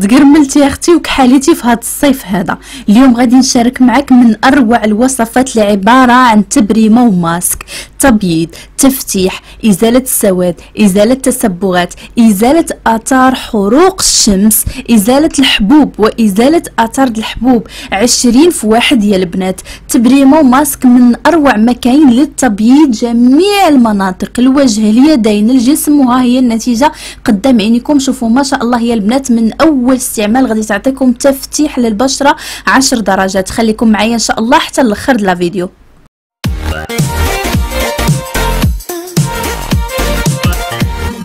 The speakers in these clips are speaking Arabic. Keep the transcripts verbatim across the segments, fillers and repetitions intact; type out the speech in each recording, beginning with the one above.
تقرملتي اختي وكحاليتي في هذا الصيف هذا. اليوم غادي نشارك معك من اروع الوصفات اللي عباره عن تبريمه وماسك، تبييض، تفتيح، ازاله السواد، ازاله التسبغات، ازاله اثار حروق الشمس، ازاله الحبوب وازاله اثار الحبوب. عشرين في واحد ديال البنات. تبريمه وماسك من اروع مكاين للتبييض جميع المناطق، الوجه، اليدين، الجسم. وها هي النتيجه قدام عينيكم، شوفوا ما شاء الله يا البنات. من اول اول استعمال غادي تعطيكم تفتيح للبشره عشر درجات. خليكم معايا ان شاء الله حتى لاخر لا فيديو.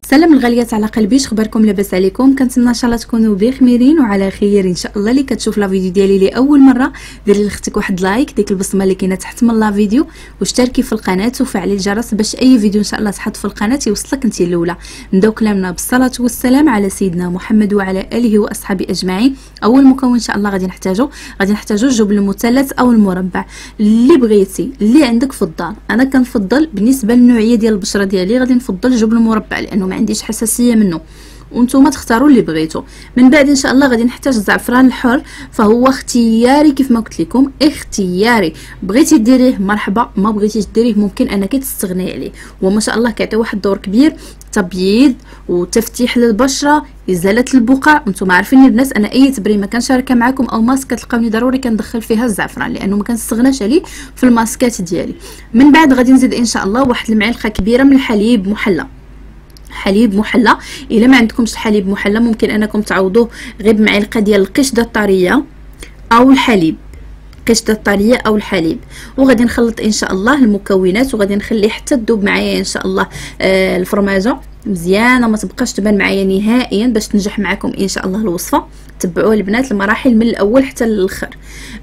سلام الغاليات على قلبي، شخباركم، لاباس عليكم؟ كنتمنى ان شاء الله تكونوا بخيرين وعلى خير ان شاء الله. اللي كتشوف لا فيديو ديالي لاول مره، ديري لختك واحد لايك، ديك البصمه اللي كاينه تحت من لا فيديو، واشتركي في القناه وفعلي الجرس باش اي فيديو ان شاء الله تحط في القناه يوصلك انت الاولى. نبداو كلامنا بالصلاه والسلام على سيدنا محمد وعلى اله واصحابه اجمعين. اول مكون ان شاء الله غادي نحتاجو غادي نحتاجو الجبن المثلث او المربع، اللي بغيتي اللي عندك في الدار. انا كنفضل بالنسبه للنوعيه ديال البشره ديالي غادي نفضل الجبن المربع لانه عنديش حساسيه منه، وانتم تختاروا اللي بغيتو. من بعد ان شاء الله غادي نحتاج الزعفران الحر، فهو اختياري كيف ما قلت لكم، اختياري. بغيتي ديريه مرحبا، ما بغيتيش ديريه ممكن انك تستغني عليه. وما شاء الله كيعطي واحد الدور كبير، تبييض وتفتيح للبشره، ازاله البقع. انتم عارفين الناس انا اي تبريمه كنشاركها معكم او ماسك كتلقاوني ضروري كندخل فيها الزعفران لانه ما كنستغناش عليه في الماسكات ديالي. من بعد غادي نزيد ان شاء الله واحد المعلقه كبيره من الحليب محلى، حليب محلى. الا ما عندكمش الحليب محلى ممكن انكم تعوضوه غير بمعلقه ديال القشده الطريه او الحليب، قشده الطريه او الحليب. وغادي نخلط ان شاء الله المكونات وغادي نخليه حتى تذوب معايا ان شاء الله آه الفرماجه مزيانه، ما تبقاش تبان معايا نهائيا باش تنجح معكم ان شاء الله الوصفه. تبعوها البنات المراحل من الاول حتى للاخر.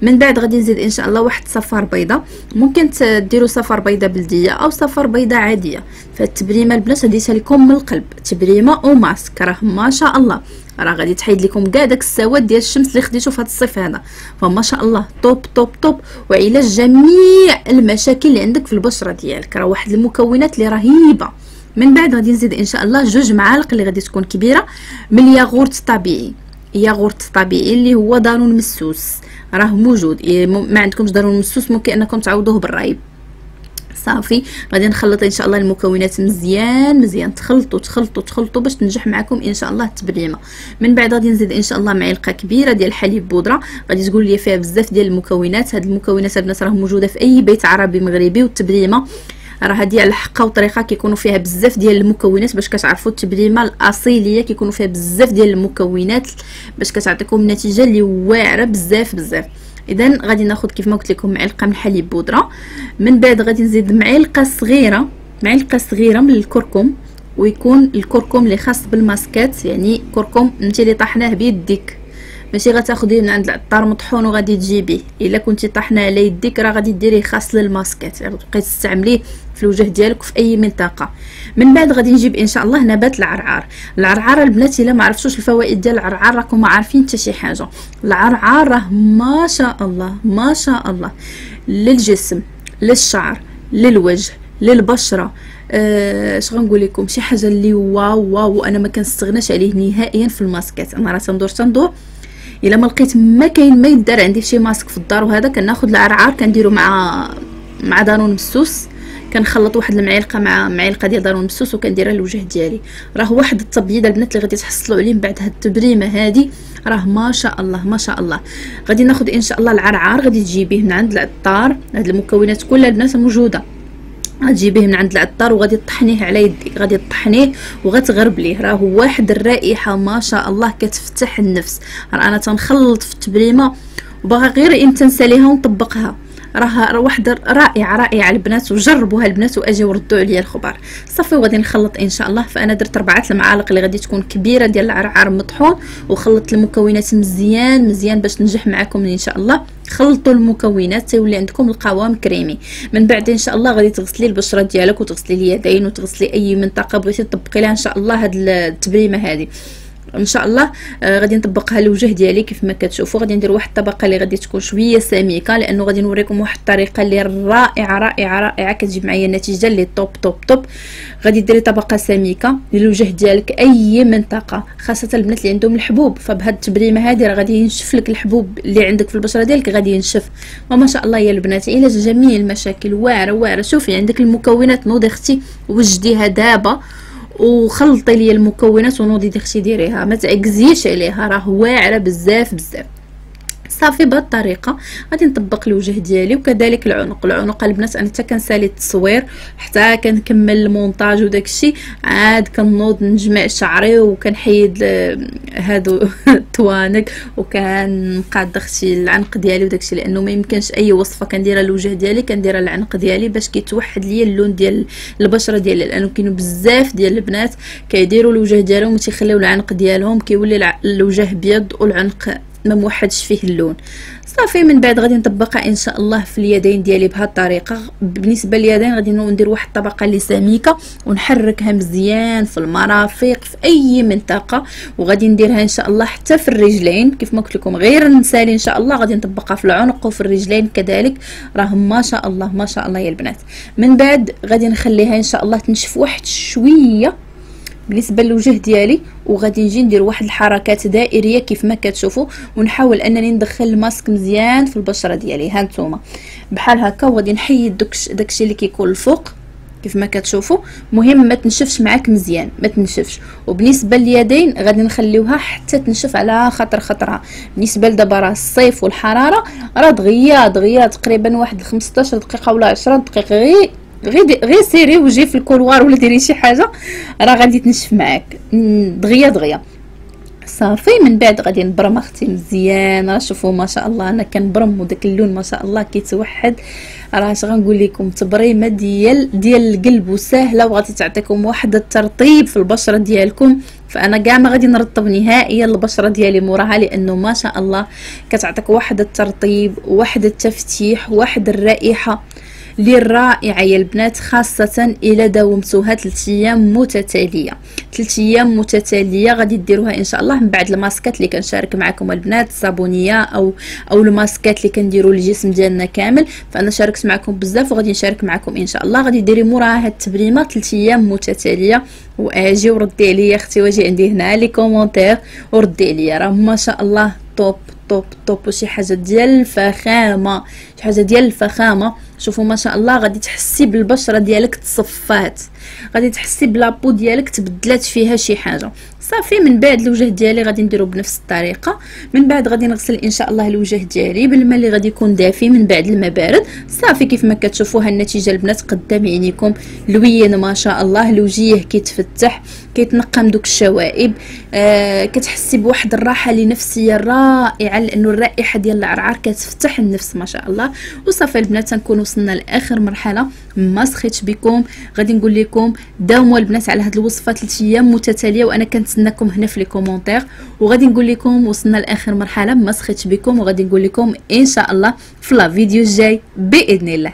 من بعد غادي نزيد ان شاء الله واحد صفار بيضه، ممكن تديروا صفار بيضه بلديه او صفار بيضه عاديه. فالتبريمه البنات هديتها لكم من القلب، تبريمه وماسك، راه ما شاء الله راه غادي تحيد لكم كاع داك السواد ديال الشمس اللي خديتو في هذا الصيف هذا. فما شاء الله طوب طوب طوب، وعلاج جميع المشاكل اللي عندك في البشره ديالك، راه واحد المكونات اللي رهيبه. من بعد غادي نزيد ان شاء الله جوج معالق اللي غادي تكون كبيره من الياغورت الطبيعي، ياغورت طبيعي اللي هو دارون مسوس، راه موجود. ما عندكمش دارون مسوس ممكن انكم تعوضوه بالرايب. صافي غادي نخلط ان شاء الله المكونات مزيان مزيان، تخلطوا تخلطوا تخلطوا باش تنجح معكم ان شاء الله التبريمه. من بعد غادي نزيد ان شاء الله معلقه كبيره ديال الحليب بودره. غادي تقول لي فيها بزاف ديال المكونات، هاد المكونات البنات راه موجوده في اي بيت عربي مغربي، والتبريمه راه هادي على حقه وطريقه كيكونوا فيها بزاف ديال المكونات باش كتعرفوا التبريمه الاصيليه كيكونوا فيها بزاف ديال المكونات باش كتعطيكم النتيجه اللي واعره بزاف بزاف. اذا غادي ناخذ كيف ما قلت لكم معلقه من الحليب بودره. من بعد غادي نزيد معلقه صغيره معلقه صغيره من الكركم، ويكون الكركم اللي خاص بالماسكات، يعني كركم انت اللي طحناه بيديك، ماشي غتاخديه من عند العطار مطحون وغادي تجيبيه. الا كنتي طحناه على يديك راه غادي ديريه خاص للماسكات، يعني تبقاي تستعمليه في الوجه ديالك وفي اي منطقه. من بعد غادي نجيب ان شاء الله نبات العرعار. العرعار البنات الا ما عرفتوش الفوائد ديال العرعار راكم ما عارفين حتى شي حاجه. العرعار راه ما شاء الله ما شاء الله للجسم، للشعر، للوجه، للبشره. اش آه غنقول لكم، شي حاجه اللي واو واو. انا ما كنستغناش عليه نهائيا في الماسكات، انا راه تندور تندور الا ما لقيت ما كاين ما يدار عندي شي ماسك في الدار وهذا، كناخذ العرعار كنديرو مع مع دارون مسوس، كنخلط واحد المعلقه مع معلقه ديال دارون مسوس وكنديرها للوجه ديالي. راه واحد التبييض البنات اللي غادي تحصلوا عليه من بعد هاد التبريمه هادي، راه ما شاء الله ما شاء الله. غادي ناخذ ان شاء الله العرعار، غادي تجيبيه من عند العطار، هاد المكونات كلها البنات موجوده، غتجيبيه من عند العطار وغادي طحنيه على يديك، غادي طحنيه وغتغربليه، راه واحد الرائحه ما شاء الله كتفتح النفس. راه انا تنخلط في التبريمه وباغا غير امتى نساليها ونطبقها، راه واحد رائعه رائعه البنات. وجربوها البنات واجيو ردوا عليا الخبر. صافي وغادي نخلط ان شاء الله. فانا درت اربعه المعالق اللي غادي تكون كبيره ديال العرعار مطحون، وخلطت المكونات مزيان مزيان باش تنجح معكم ان شاء الله. خلطوا المكونات تيولي عندكم القوام كريمي. من بعد ان شاء الله غادي تغسلي البشره ديالك وتغسلي اليدين وتغسلي اي منطقه بغيتي تطبقي لها ان شاء الله هاد التبريمه هادي. ان شاء الله آه غادي نطبقها للوجه ديالي كيف ما كتشوفوا. غادي ندير واحد الطبقه اللي غادي تكون شويه سميكه لانه غادي نوريكم واحد الطريقه اللي رائعه رائعه رائعه كتجيب معايا النتيجه اللي طوب طوب طوب. غادي ديري طبقه سميكه للوجه ديالك اي منطقه، خاصه البنات اللي عندهم الحبوب، فبهاد التبريمه هذه راه غادي ينشف لك الحبوب اللي عندك في البشره ديالك، غادي ينشف. وما شاء الله يا البنات علاج جميع المشاكل، واعره واعره. شوفي عندك المكونات، نوضي اختي وجديها دابا وخلطي لي المكونات ونوضي دختي ديريها، ما تعجزيش عليها، راه واعره بزاف بزاف. صافي بهاد الطريقه غادي نطبق الوجه ديالي وكذلك العنق. العنق البنات انا حتى كنسالي التصوير حتى كنكمل المونتاج وداكشي، عاد كنوض نجمع شعري وكنحيد هادو الطوانق وكنقاد اختي العنق ديالي وداكشي، لانه ما يمكنش اي وصفه كنديرها للوجه ديالي كنديرها للعنق ديالي باش كيتوحد ليا اللون ديال البشره ديالي، لانه كاينو بزاف ديال البنات كيديروا الوجه ديالهم وتيخليو العنق ديالهم كيولي الوجه ابيض والعنق ما موحدش فيه اللون. صافي من بعد غادي نطبقها ان شاء الله في اليدين ديالي بهذه الطريقه. بالنسبه لليدين غادي ندير واحد الطبقه اللي سميكه ونحركها مزيان في المرافق في اي منطقه، وغادي نديرها ان شاء الله حتى في الرجلين كيف ما قلت لكم، غير نسالي ان شاء الله غادي نطبقها في العنق وفي الرجلين كذلك، راه ما شاء الله ما شاء الله يا البنات. من بعد غادي نخليها ان شاء الله تنشف واحد شويه بالنسبه للوجه ديالي، وغادي نجي ندير واحد الحركات دائريه كيف ما كتشوفوا، ونحاول انني ندخل الماسك مزيان في البشره ديالي. ها نتوما بحال هكا، وغادي نحيد داكشي داكشي اللي كيكون الفوق كيف ما كتشوفوا. مهم ما تنشفش معاك مزيان، ما تنشفش. وبالنسبه لليدين غادي نخليوها حتى تنشف على خطر خطرها. بالنسبه لدابا راه الصيف والحراره راه دغيا دغيا تقريبا واحد خمسطاش دقيقه ولا عشرة دقائق، غير غير غير سيري وجهي في الكولوار ولا ديري شي حاجه راه غادي تنشف معاك دغيا دغيا. صافي من بعد غادي نبرم اختي مزيان. راه شوفوا ما شاء الله انا كنبرم وداك اللون ما شاء الله كيتوحد. راه اش غنقول لكم، تبريمه ديال ديال القلب وسهله وغادي تعطيكم واحد الترطيب في البشره ديالكم. فانا كاع ما غادي نرطب نهائيا البشره ديالي موراها، لانه ما شاء الله كتعطيك واحد الترطيب واحد التفتيح واحد الرائحه لي رائعه يا البنات، خاصه الى داومتوها ثلاث ايام متتاليه. ثلاث ايام متتاليه غادي ديروها ان شاء الله من بعد الماسكات اللي كنشارك معكم البنات، الصابونيه او او الماسكات اللي كنديروا للجسم ديالنا كامل. فانا شاركت معكم بزاف وغادي نشارك معكم ان شاء الله. غادي ديري موراها هاد التبريمه ثلاث ايام متتاليه، واجي وردي عليا اختي، واجي عندي هنا لي كومونتير وردي عليا. راه ما شاء الله طوب طوب طوب، وشي حاجه ديال الفخامه، شي حاجه ديال الفخامه. شوفوا ما شاء الله غادي تحسي بالبشره ديالك تصفات، غادي تحسي بلابو ديالك تبدلات فيها شي حاجه. صافي من بعد الوجه ديالي غادي نديرو بنفس الطريقه. من بعد غادي نغسل ان شاء الله الوجه ديالي بالماء اللي غادي يكون دافي من بعد الماء بارد. صافي كيف ما كتشوفوها النتيجه البنات قدام عينيكم، لوين ما شاء الله، الوجيه كيتفتح كيتنقى من دوك الشوائب. آه كتحسي بواحد الراحه لنفسيه رائعه، لانه الرائحه ديال العرعر كتفتح النفس ما شاء الله. وصافي البنات تنكونوا وصلنا لاخر مرحله. ما سخيتش بكم، غادي نقول لكم داوموا البنات على هذه الوصفه ثلاث ايام متتاليه، وانا كنتسناكم هنا في لي كومونتير. وغادي نقول لكم وصلنا لاخر مرحله، ما سخيتش بكم، وغادي نقول لكم ان شاء الله في لا فيديو الجاي باذن الله.